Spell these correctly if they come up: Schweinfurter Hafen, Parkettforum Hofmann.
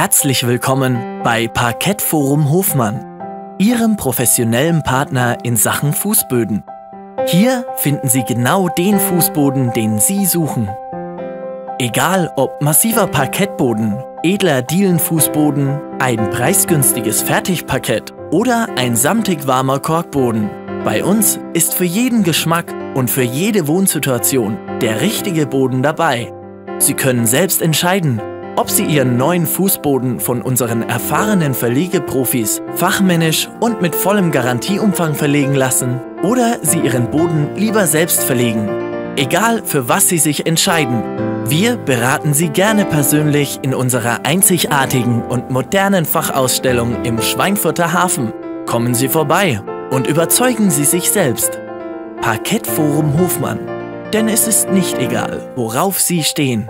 Herzlich willkommen bei Parkettforum Hofmann, Ihrem professionellen Partner in Sachen Fußböden. Hier finden Sie genau den Fußboden, den Sie suchen. Egal ob massiver Parkettboden, edler Dielenfußboden, ein preisgünstiges Fertigparkett oder ein samtig warmer Korkboden, bei uns ist für jeden Geschmack und für jede Wohnsituation der richtige Boden dabei. Sie können selbst entscheiden, ob Sie Ihren neuen Fußboden von unseren erfahrenen Verlegeprofis fachmännisch und mit vollem Garantieumfang verlegen lassen oder Sie Ihren Boden lieber selbst verlegen. Egal für was Sie sich entscheiden, wir beraten Sie gerne persönlich in unserer einzigartigen und modernen Fachausstellung im Schweinfurter Hafen. Kommen Sie vorbei und überzeugen Sie sich selbst. Parkettforum Hofmann, denn es ist nicht egal, worauf Sie stehen.